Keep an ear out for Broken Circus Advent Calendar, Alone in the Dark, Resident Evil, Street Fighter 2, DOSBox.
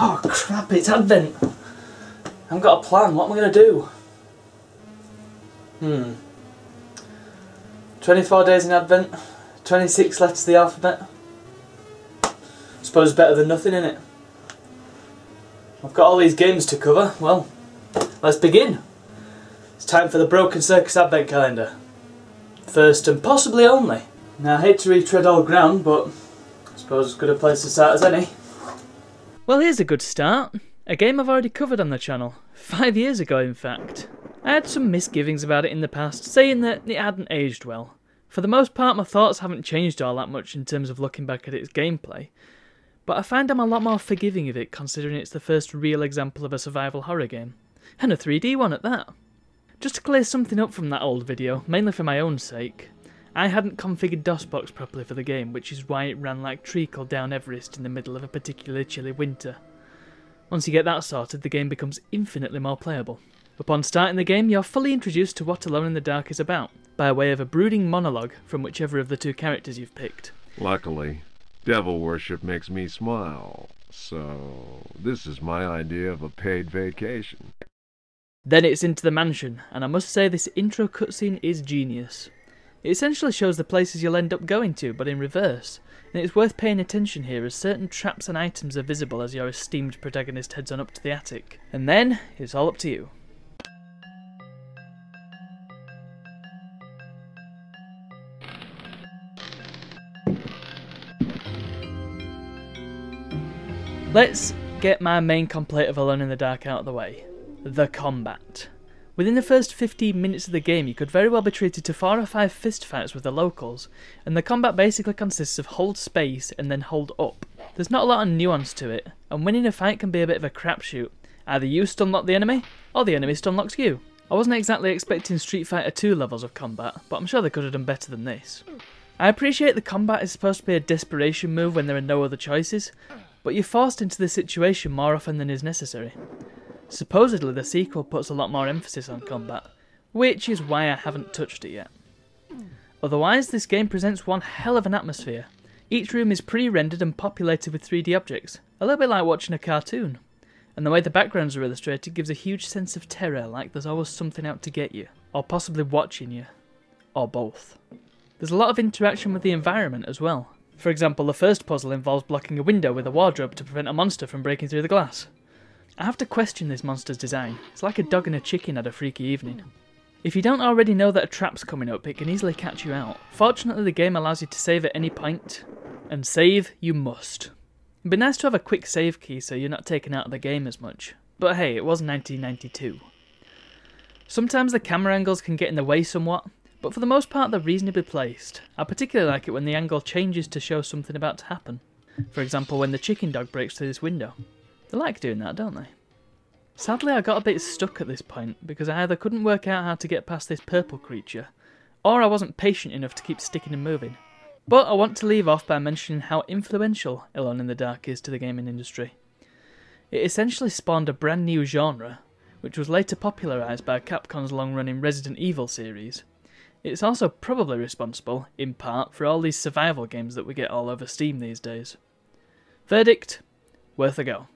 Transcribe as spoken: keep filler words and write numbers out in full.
Oh crap, it's Advent. I haven't got a plan. What am I going to do? Hmm. twenty-four days in Advent. twenty-six letters of the alphabet. I suppose better than nothing, innit? I've got all these games to cover. Well, let's begin. It's time for the Broken Circus Advent Calendar. First and possibly only. Now, I hate to retread all ground, but I suppose as good a place to start as any. Well, here's a good start. A game I've already covered on the channel. Five years ago, in fact. I had some misgivings about it in the past, saying that it hadn't aged well. For the most part, my thoughts haven't changed all that much in terms of looking back at its gameplay. But I find I'm a lot more forgiving of it, considering it's the first real example of a survival horror game. And a three D one at that. Just to clear something up from that old video, mainly for my own sake, I hadn't configured DOSBox properly for the game, which is why it ran like treacle down Everest in the middle of a particularly chilly winter. Once you get that sorted, the game becomes infinitely more playable. Upon starting the game, you're fully introduced to what Alone in the Dark is about, by way of a brooding monologue from whichever of the two characters you've picked. Luckily, devil worship makes me smile, so this is my idea of a paid vacation. Then it's into the mansion, and I must say this intro cutscene is genius. It essentially shows the places you'll end up going to, but in reverse, and it's worth paying attention here as certain traps and items are visible as your esteemed protagonist heads on up to the attic. And then, it's all up to you. Let's get my main complaint of Alone in the Dark out of the way. The combat. Within the first fifteen minutes of the game, you could very well be treated to four or five fist fights with the locals, and the combat basically consists of hold space and then hold up. There's not a lot of nuance to it, and winning a fight can be a bit of a crapshoot. Either you stunlock the enemy, or the enemy stunlocks you. I wasn't exactly expecting Street Fighter two levels of combat, but I'm sure they could have done better than this. I appreciate the combat is supposed to be a desperation move when there are no other choices, but you're forced into this situation more often than is necessary. Supposedly the sequel puts a lot more emphasis on combat, which is why I haven't touched it yet. Otherwise, this game presents one hell of an atmosphere. Each room is pre-rendered and populated with three D objects, a little bit like watching a cartoon. And the way the backgrounds are illustrated gives a huge sense of terror, like there's always something out to get you, or possibly watching you, or both. There's a lot of interaction with the environment as well. For example, the first puzzle involves blocking a window with a wardrobe to prevent a monster from breaking through the glass. I have to question this monster's design. It's like a dog and a chicken at a freaky evening. If you don't already know that a trap's coming up, it can easily catch you out. Fortunately, the game allows you to save at any point, and save you must. It'd be nice to have a quick save key so you're not taken out of the game as much. But hey, it was nineteen ninety-two. Sometimes the camera angles can get in the way somewhat, but for the most part they're reasonably placed. I particularly like it when the angle changes to show something about to happen. For example, when the chicken dog breaks through this window. They like doing that, don't they? Sadly, I got a bit stuck at this point, because I either couldn't work out how to get past this purple creature, or I wasn't patient enough to keep sticking and moving. But I want to leave off by mentioning how influential Alone in the Dark is to the gaming industry. It essentially spawned a brand new genre, which was later popularised by Capcom's long-running Resident Evil series. It's also probably responsible, in part, for all these survival games that we get all over Steam these days. Verdict? Worth a go.